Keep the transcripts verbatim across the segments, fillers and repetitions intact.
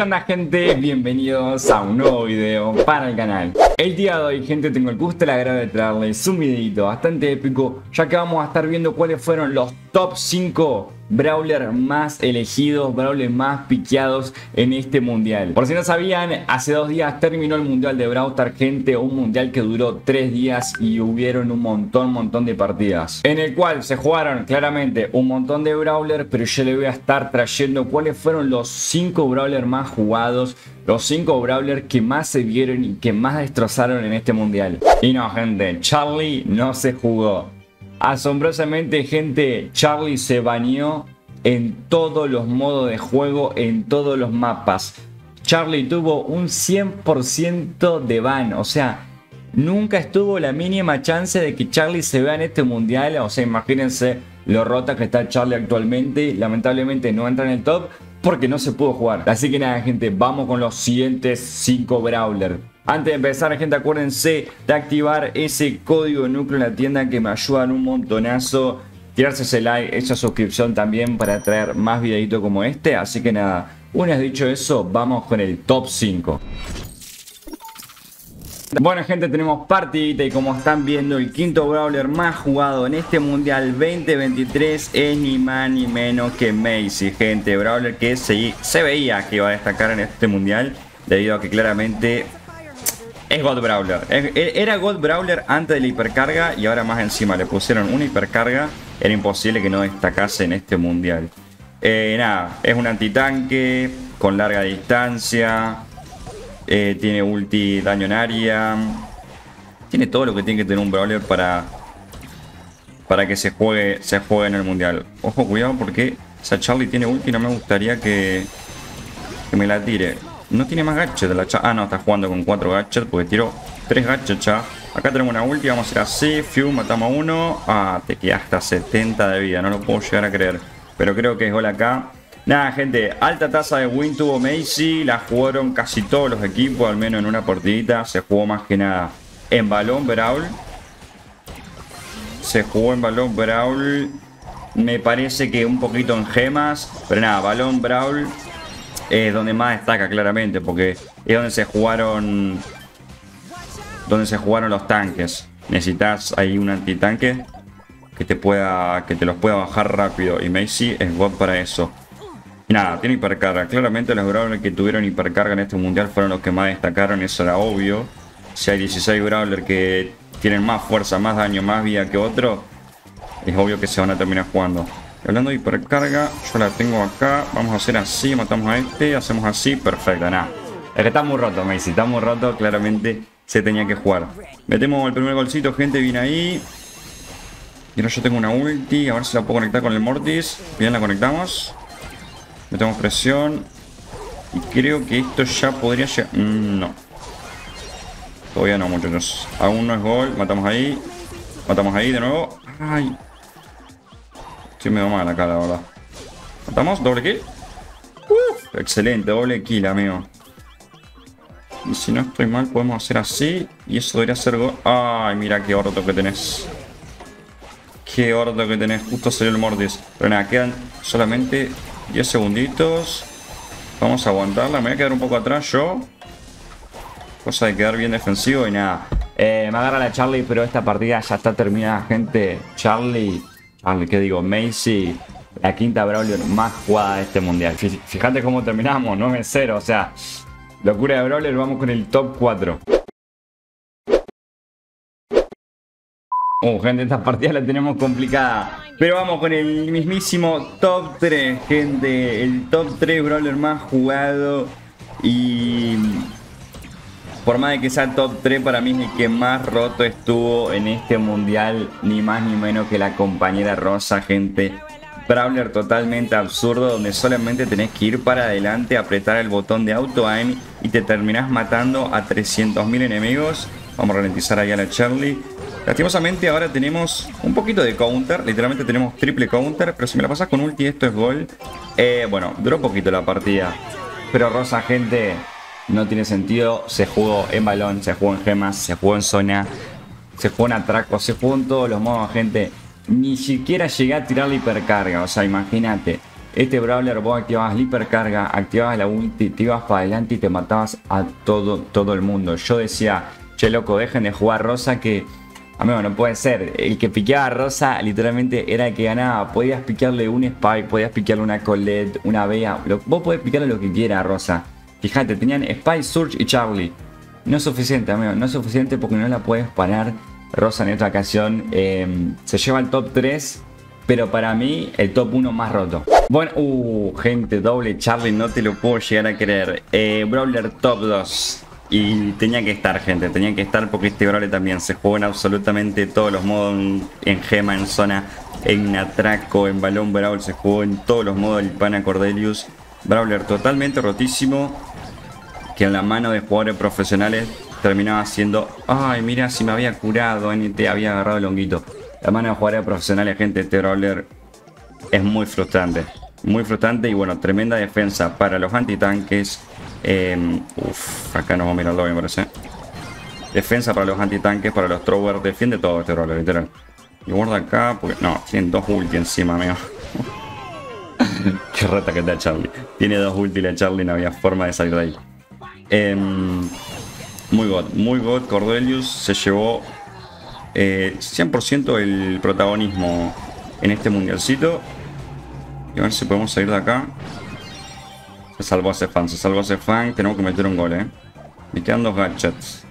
¿Qué onda, gente? Bienvenidos a un nuevo video para el canal. El día de hoy, gente, tengo el gusto y la gracia de traerles un videito bastante épico, ya que vamos a estar viendo cuáles fueron los top cinco Brawler más elegidos, Brawler más piqueados en este mundial. Por si no sabían, hace dos días terminó el mundial de Brawl Stars, gente. Un mundial que duró tres días y hubieron un montón, montón de partidas, en el cual se jugaron claramente un montón de Brawler, pero yo le voy a estar trayendo cuáles fueron los cinco Brawler más jugados, los cinco Brawler que más se vieron y que más destrozaron en este mundial. Y no, gente, Charlie no se jugó. Asombrosamente, gente, Charlie se baneó en todos los modos de juego, en todos los mapas. Charlie tuvo un cien por ciento de ban, o sea, nunca estuvo la mínima chance de que Charlie se vea en este mundial. O sea, imagínense lo rota que está Charlie actualmente. Lamentablemente no entra en el top porque no se pudo jugar. Así que nada, gente, vamos con los siguientes cinco Brawler. Antes de empezar, gente, acuérdense de activar ese código núcleo en la tienda que me ayudan un montonazo. Tirarse ese like, esa suscripción también para traer más videitos como este. Así que nada, una vez dicho eso, vamos con el top cinco. Bueno, gente, tenemos partidita y como están viendo, el quinto Brawler más jugado en este mundial veinte veintitrés es ni más ni menos que Maisie, gente. Brawler que se, se veía que iba a destacar en este mundial debido a que claramente... es God Brawler. Era God Brawler antes de la hipercarga y ahora más encima le pusieron una hipercarga. Era imposible que no destacase en este mundial. Eh, nada, es un antitanque con larga distancia. Eh, tiene ulti, daño en área. Tiene todo lo que tiene que tener un Brawler para, para que se juegue, se juegue en el mundial. Ojo, cuidado porque esa Charlie tiene ulti y no me gustaría que, que me la tire. No tiene más gadgets la cha. Ah, no, está jugando con cuatro gadgets porque tiró tres gadgets ya. Acá tenemos una ulti, vamos a ir así. Fiu, matamos a uno. Ah, te queda hasta setenta de vida. No lo puedo llegar a creer. Pero creo que es gol acá. Nada, gente. Alta tasa de win tuvo Maisie. La jugaron casi todos los equipos, al menos en una partidita. Se jugó más que nada en balón Brawl. Se jugó en balón Brawl. Me parece que un poquito en gemas. Pero nada, balón Brawl es donde más destaca claramente, porque es donde se jugaron donde se jugaron los tanques. Necesitas ahí un antitanque que te pueda que te los pueda bajar rápido, y Maisie es God para eso. Y nada, tiene hipercarga. Claramente los Brawlers que tuvieron hipercarga en este mundial fueron los que más destacaron, eso era obvio. Si hay dieciséis Brawlers que tienen más fuerza, más daño, más vida que otro, es obvio que se van a terminar jugando. Hablando de hipercarga, yo la tengo acá. Vamos a hacer así, matamos a este, hacemos así, perfecto, nada. Es que está muy roto, Maisie, está muy roto, claramente se tenía que jugar. Metemos el primer golcito, gente, viene ahí. Y ahora yo tengo una ulti, a ver si la puedo conectar con el Mortis. Bien, la conectamos. Metemos presión. Y creo que esto ya podría llegar... Mm, no. Todavía no, muchachos. Aún no es gol, matamos ahí. Matamos ahí de nuevo. Ay... sí, me va mal acá, la verdad. ¿Matamos? ¿Doble kill? ¡Uf! Excelente, doble kill, amigo. Y si no estoy mal, podemos hacer así. Y eso debería ser gol. ¡Ay, mira qué orto que tenés! ¡Qué orto que tenés! Justo salió el Mortis. Pero nada, quedan solamente diez segunditos. Vamos a aguantarla. Me voy a quedar un poco atrás yo. Cosa de quedar bien defensivo y nada. Eh, me agarra la Charlie, pero esta partida ya está terminada, gente. Charlie... ¿qué digo? Maisie, la quinta Brawler más jugada de este mundial. Fíjate cómo terminamos, nueve cero, o sea, locura de Brawler. Vamos con el top cuatro. Uh, gente, esta partida la tenemos complicada. Pero vamos con el mismísimo top tres, gente. El top tres Brawler más jugado. Y... por más de que sea top tres, para mí es el que más roto estuvo en este mundial. Ni más ni menos que la compañera Rosa, gente. Brawler totalmente absurdo, donde solamente tenés que ir para adelante, apretar el botón de auto-aim y te terminás matando a trescientos mil enemigos. Vamos a ralentizar ahí a la Charlie. Lastimosamente ahora tenemos un poquito de counter. Literalmente tenemos triple counter, pero si me la pasas con ulti esto es gol. Eh, bueno, duró poquito la partida. Pero Rosa, gente... no tiene sentido, se jugó en balón, se jugó en gemas, se jugó en zona, se jugó en atraco, se jugó en todos los modos, gente. Ni siquiera llegué a tirar la hipercarga, o sea, imagínate. Este Brawler vos activabas la hipercarga, activabas la ulti, te ibas para adelante y te matabas a todo, todo el mundo. Yo decía, che loco, dejen de jugar Rosa que... Amigo, no puede ser. El que piqueaba a Rosa literalmente era el que ganaba. Podías piquearle un Spike, podías piquearle una Colette, una Bea. Lo, vos podés piquearle lo que quiera a Rosa. Fíjate, tenían Spike, Surge y Charlie. No es suficiente, amigo. No es suficiente porque no la puedes parar. Rosa en esta ocasión eh, se lleva el top tres. Pero para mí, el top uno más roto. Bueno, uh, gente, doble Charlie, no te lo puedo llegar a creer. Eh, Brawler top dos. Y tenía que estar, gente, tenía que estar porque este Brawler también se jugó en absolutamente todos los modos. En, en gema, en zona, en atraco, en balón Brawl, se jugó en todos los modos el pana Cordelius. Brawler totalmente rotísimo, que en la mano de jugadores profesionales terminaba siendo... Ay, mira, si me había curado, N T había agarrado el honguito. La mano de jugadores profesionales, gente, este Brawler es muy frustrante. Muy frustrante y bueno, tremenda defensa para los antitanques. Eh, uf, acá nos vamos a mirar Low, me parece. Defensa para los antitanques, para los throwers. Defiende todo este Brawler, literal. Y guarda acá, porque... No, tienen dos ulti encima, amigo. Qué rata que está Charlie. Tiene dos ulti la Charlie, no había forma de salir de ahí. Eh, muy god, muy god. Cordelius se llevó... Eh, cien por ciento el protagonismo en este mundialcito. Y a ver si podemos salir de acá. Se salvó ese fan, se salvó ese fan. Tenemos que meter un gol, eh. Me quedan dos gadgets.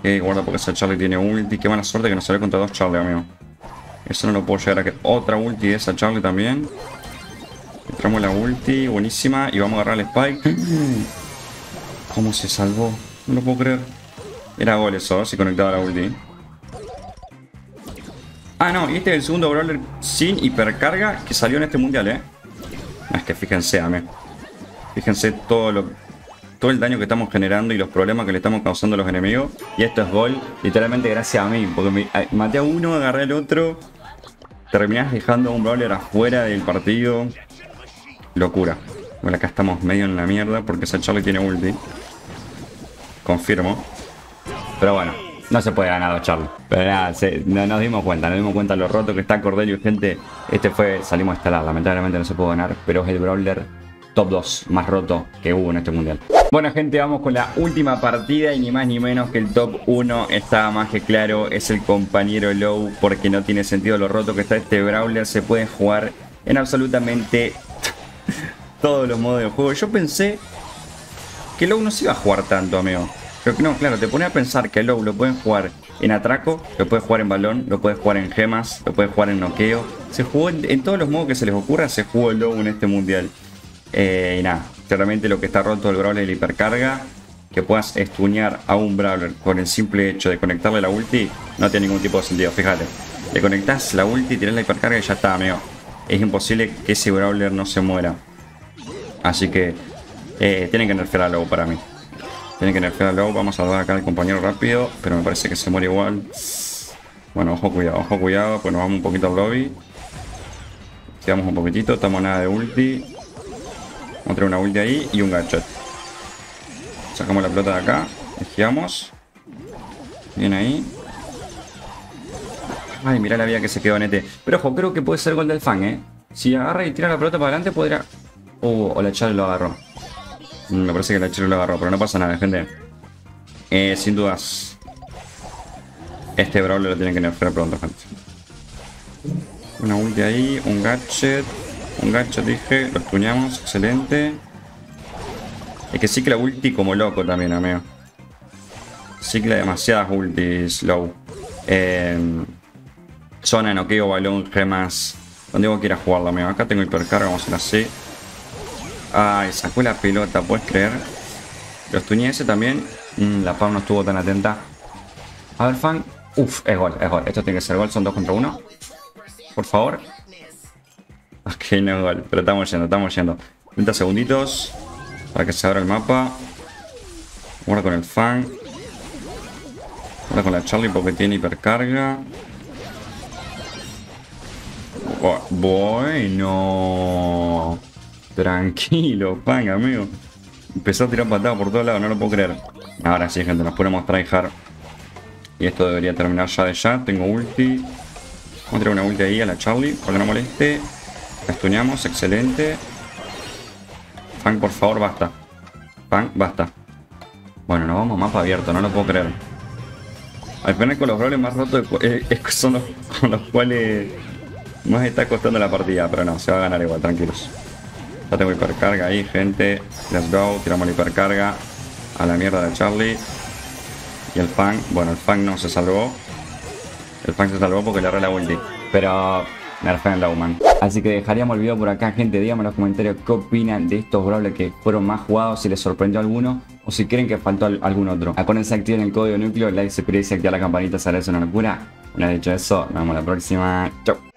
Ok, guarda porque esa Charlie tiene ulti. Qué mala suerte que nos salió contra dos Charlie, amigo. Eso no lo puedo llegar a que... Otra ulti de esa Charlie también. Entramos la ulti, buenísima. Y vamos a agarrar el Spike. ¿Cómo se salvó? No lo puedo creer. Era gol eso, si conectaba la ulti. Ah, no, y este es el segundo Brawler sin hipercarga que salió en este mundial, eh. Es que fíjense, amén. Fíjense todo lo, todo el daño que estamos generando y los problemas que le estamos causando a los enemigos. Y esto es gol, literalmente gracias a mí. Porque me, a, maté a uno, agarré al otro. Terminás dejando a un Brawler afuera del partido. Locura. Bueno, acá estamos medio en la mierda porque esa Charlie tiene ulti. Confirmo. Pero bueno. No se puede ganar, Charlie. Pero nada, se, no, nos dimos cuenta, nos dimos cuenta de lo roto que está Cordelius, gente. Este fue, salimos a instalar, lamentablemente no se pudo ganar, pero es el Brawler top dos más roto que hubo en este mundial. Bueno, gente, vamos con la última partida y ni más ni menos que el top uno está más que claro, es el compañero Low, porque no tiene sentido lo roto que está este Brawler. Se puede jugar en absolutamente todos los modos del juego. Yo pensé que Low no se iba a jugar tanto, amigo. Pero no, claro, te pones a pensar que Low lo pueden jugar en atraco, lo puedes jugar en balón, lo puedes jugar en gemas, lo puedes jugar en noqueo. Se jugó en, en todos los modos que se les ocurra, se jugó Low en este mundial. Eh, y nada, claramente lo que está roto del Brawler es la hipercarga. Que puedas stunear a un Brawler con el simple hecho de conectarle la ulti no tiene ningún tipo de sentido, fíjate. Le conectás la ulti, tirás la hipercarga y ya está, amigo. Es imposible que ese Brawler no se muera. Así que eh, tienen que nerfear a Low para mí. Tiene que nerfear a Low. Vamos a salvar acá al compañero rápido. Pero me parece que se muere igual. Bueno, ojo, cuidado, ojo, cuidado. Pues nos vamos un poquito al lobby. Quedamos un poquitito. Estamos nada de ulti. Vamos a traer una ulti ahí y un gadget. Sacamos la pelota de acá. Esquivamos. Bien ahí. Ay, mirá la vida que se quedó en este. Pero ojo, creo que puede ser gol del Fang, eh. Si agarra y tira la pelota para adelante, podría... Oh, o la Charlie lo agarró. Me parece que la Charlie lo agarró, pero no pasa nada, gente. Eh, sin dudas. Este Brawler lo tienen que nerfear pronto, gente. Una ulti ahí, un gadget. Un gadget, dije. Lo tuñamos, excelente. Es que cicla ulti como loco también, amigo. Cicla demasiadas ultis, Low. Eh, zona, noqueo, balón, gemas. Donde vos quieras jugarlo, amigo. Acá tengo hipercarga, vamos a hacer así. Ay, sacó la pelota, ¿puedes creer? Los tuñeses también. Mm, la Pau no estuvo tan atenta. A ver, Fang. Uf, es gol, es gol. Esto tiene que ser gol, son dos contra uno. Por favor. Ok, no es gol, pero estamos yendo, estamos yendo. treinta segunditos para que se abra el mapa. Ahora con el Fang. Ahora con la Charlie porque tiene hipercarga. Oh, bueno... Tranquilo, Fang, amigo. Empezó a tirar patadas por todos lados, no lo puedo creer. Ahora sí, gente, nos ponemos tryhard. Y esto debería terminar ya de ya. Tengo ulti. Vamos a tirar una ulti ahí a la Charlie, para que no moleste. Estuneamos, excelente. Fang, por favor, basta. Fang, basta. Bueno, nos vamos mapa abierto, no lo puedo creer. Al final con los brawlers más rotos eh, son los con los cuales más está costando la partida, pero no, se va a ganar igual, tranquilos. Ya tengo hipercarga ahí, gente. Let's go, tiramos la hipercarga. A la mierda de Charlie. Y el Fang, bueno, el Fang no se salvó. El Fang se salvó porque le agarré la ulti. Pero... nerfean la human. Así que dejaríamos el video por acá, gente. Díganme en los comentarios qué opinan de estos brawlers que fueron más jugados, si les sorprendió alguno o si creen que faltó algún otro. Acuérdense de activar el código núcleo, like, suscribirse, activar la campanita, si les hace una locura. Una vez dicho eso, nos vemos la próxima. Chau.